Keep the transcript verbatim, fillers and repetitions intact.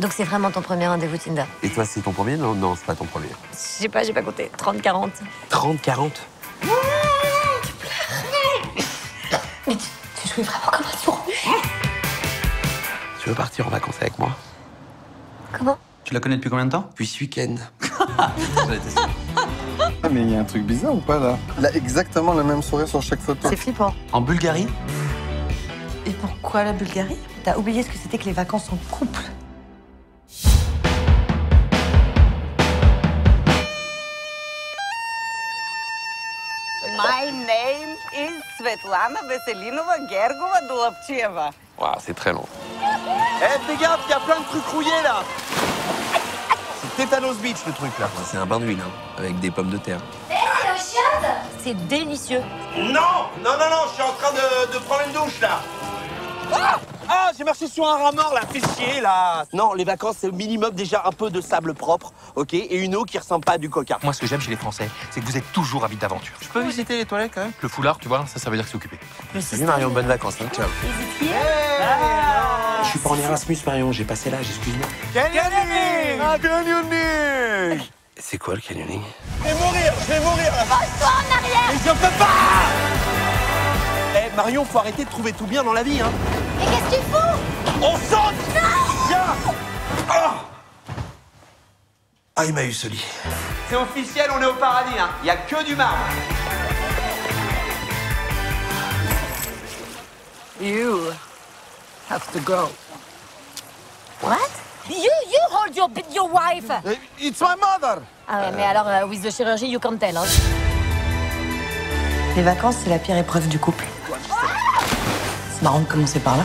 Donc c'est vraiment ton premier rendez-vous Tinder? Et toi, c'est ton premier? Non, non, c'est pas ton premier. Je sais pas, j'ai pas compté. trente quarante. trente quarante? Mmh, tu pleures. Mais tu, tu jouais vraiment comme un sourd. Tu veux partir en vacances avec moi? Comment? Tu la connais depuis combien de temps? Depuis ce week-end. Ah, mais il y a un truc bizarre ou pas, là? Elle a exactement la même soirée sur chaque photo. C'est flippant. En Bulgarie? Et pourquoi la Bulgarie? T'as oublié ce que c'était que les vacances en couple. My name is Svetlana Veselinova Gergova Dolapchieva. Waouh, c'est très long. Eh, hey, fais gaffe, il y a plein de trucs rouillés, là. C'est Tétanos Beach, le truc, là. C'est un bain d'huile, hein, avec des pommes de terre. Hé, hey, c'est au chiotte. C'est délicieux. Non, non, non, non, je suis en train de, de prendre une douche, là. Ah, ah j'ai marché sur un rat mort, là, fais chier, là. Non, les vacances, c'est au minimum déjà un peu de sable propre, ok, et une eau qui ressemble pas à du coca. Moi, ce que j'aime chez les Français, c'est que vous êtes toujours avis d'aventure. Je peux visiter les toilettes, quand même? Le foulard, tu vois, ça, ça veut dire que c'est occupé. Salut, Marion, bonnes vacances, hein, ciao. Hey, ah, je suis pas en Erasmus, Marion, j'ai passé l'âge, excuse-moi. Canyoning! Ah, canyoning! C'est quoi, le canyoning? Je vais mourir, je vais mourir! Pose-toi en arrière! Mais je peux pas! Eh, hey, Marion, faut arrêter de trouver tout bien dans la vie, hein. Mais qu'est-ce qu'il faut? On saute! Non! Ah, ah, il m'a eu ce lit. C'est officiel, on est au paradis, hein. Y a que du marbre. You have to go. What? You, you hold your, your wife. It's my mother. Ah ouais, mais alors, uh, with the chirurgie, you can't tell, hein. Les vacances, c'est la pire épreuve du couple. C'est marrant de commencer par là.